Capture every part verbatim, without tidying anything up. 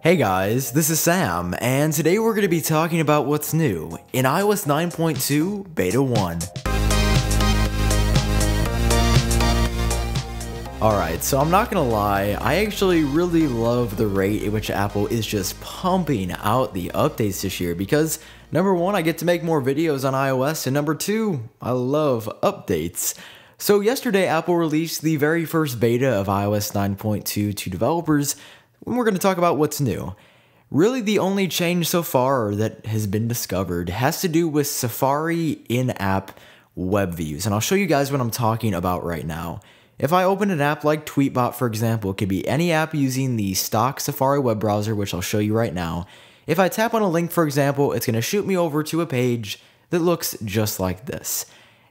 Hey guys, this is Sam, and today we're going to be talking about what's new in iOS nine point two Beta one. Alright, so I'm not gonna lie, I actually really love the rate at which Apple is just pumping out the updates this year because number one, I get to make more videos on iOS, and number two, I love updates. So yesterday, Apple released the very first beta of iOS nine point two to developers, and we're gonna talk about what's new. Really, the only change so far that has been discovered has to do with Safari in-app web views, and I'll show you guys what I'm talking about right now. If I open an app like Tweetbot, for example, it could be any app using the stock Safari web browser, which I'll show you right now. If I tap on a link, for example, it's going to shoot me over to a page that looks just like this.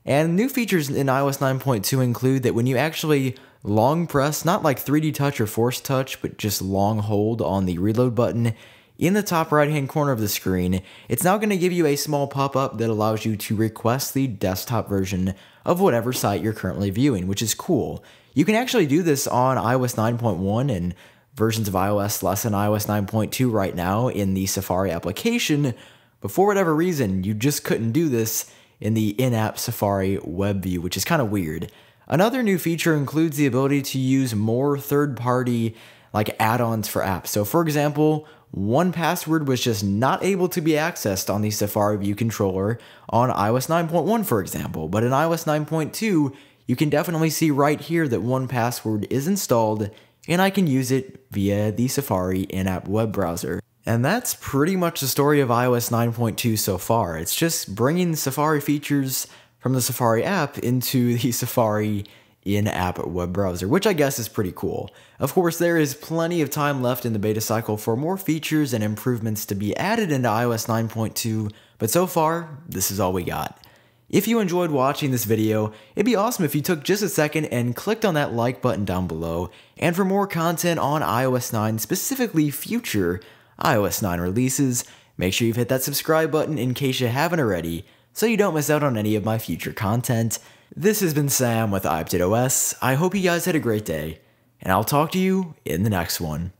And new features in iOS nine point two include that when you actually long press, not like three D touch or force touch, but just long hold on the reload button in the top right hand corner of the screen, it's now going to give you a small pop-up that allows you to request the desktop version of whatever site you're currently viewing, which is cool. You can actually do this on iOS nine point one and versions of iOS less than iOS nine point two right now in the Safari application, but for whatever reason, you just couldn't do this in the in-app Safari web view, which is kind of weird. Another new feature includes the ability to use more third-party like add-ons for apps. So for example, one Password was just not able to be accessed on the Safari View controller on iOS nine point one, for example, but in iOS nine point two, you can definitely see right here that one Password is installed, and I can use it via the Safari in-app web browser. And that's pretty much the story of iOS nine point two so far. It's just bringing Safari features from the Safari app into the Safari in-app web browser, which I guess is pretty cool. Of course, there is plenty of time left in the beta cycle for more features and improvements to be added into iOS nine point two, but so far, this is all we got. If you enjoyed watching this video, it'd be awesome if you took just a second and clicked on that like button down below, and for more content on iOS nine, specifically future iOS nine releases, make sure you've hit that subscribe button in case you haven't already, so you don't miss out on any of my future content. This has been Sam with iUpdateOS. I hope you guys had a great day, and I'll talk to you in the next one.